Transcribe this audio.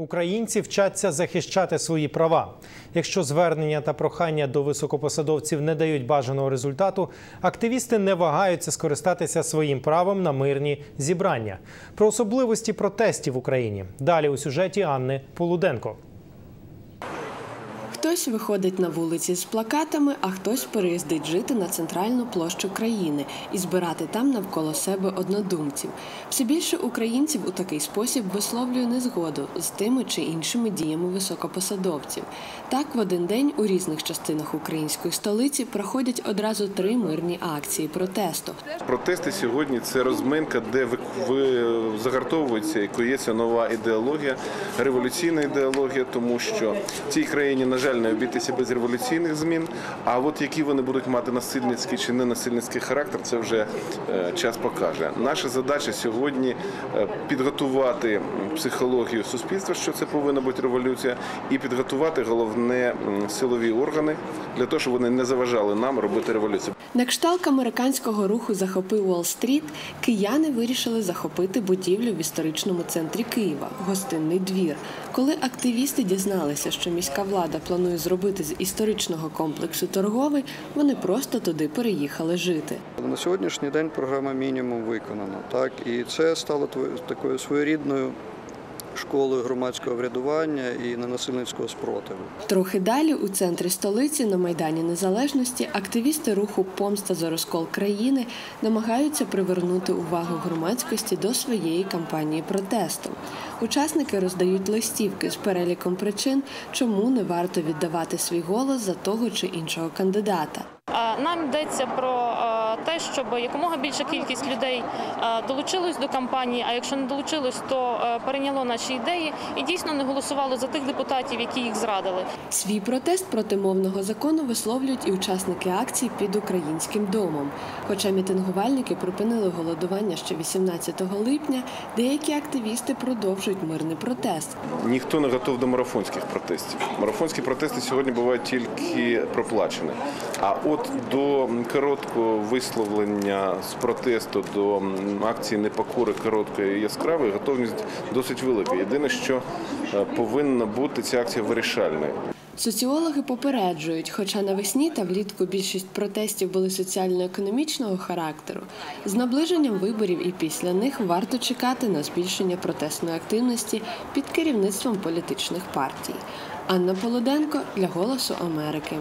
Українці вчаться захищати свої права. Якщо звернення та прохання до високопосадовців не дають бажаного результату, активісти не вагаються скористатися своїм правом на мирні зібрання. Про особливості протестів в Україні. Далі у сюжеті Анни Полуденко. Хтось виходить на вулиці з плакатами, а хтось переїздить жити на центральну площу країни і збирати там навколо себе однодумців. Все більше українців у такий спосіб висловлює незгоду з тими чи іншими діями високопосадовців. Так, в один день у різних частинах української столиці проходять одразу 3 мирні акції протесту. Протести сьогодні – це розминка, де загартовується і кується нова ідеологія, революційна ідеологія, тому що в цій країні, на жаль, не обійтися без революційних змін, а от які вони будуть мати насильницький чи ненасильницький характер, це вже час покаже. Наша задача сьогодні підготувати психологію суспільства, що це повинна бути революція, і підготувати головне силові органи для того, щоб вони не заважали нам робити революцію. На кшталт американського руху «Захопи Уолл-стріт» кияни вирішили захопити будівлю в історичному центрі Києва – Гостинний двір. Коли активісти дізналися, що міська влада планує зробити з історичного комплексу торговий, вони просто туди переїхали жити. На сьогоднішній день програма «Мінімум» виконана, так? І це стало такою своєрідною школою громадського врядування і ненасильницького спротиву. Трохи далі, у центрі столиці, на Майдані Незалежності, активісти руху «Помста за розкол країни» намагаються привернути увагу громадськості до своєї кампанії протесту. Учасники роздають листівки з переліком причин, чому не варто віддавати свій голос за того чи іншого кандидата. Нам йдеться про те, щоб якомога більша кількість людей долучилось до кампанії, а якщо не долучилось, то перейняло наші ідеї і дійсно не голосувало за тих депутатів, які їх зрадили. Свій протест проти мовного закону висловлюють і учасники акцій під Українським домом. Хоча мітингувальники припинили голодування ще 18 липня, деякі активісти продовжують мирний протест. Ніхто не готов до марафонських протестів. Марафонські протести сьогодні бувають тільки проплачені. А от до короткого висловлення з протесту, до акції непокори короткої і яскравої готовність досить велика. Єдине, що повинна бути ця акція вирішальною. Соціологи попереджують, хоча навесні та влітку більшість протестів були соціально-економічного характеру, з наближенням виборів і після них варто чекати на збільшення протестної активності під керівництвом політичних партій. Анна Полуденко для «Голосу Америки».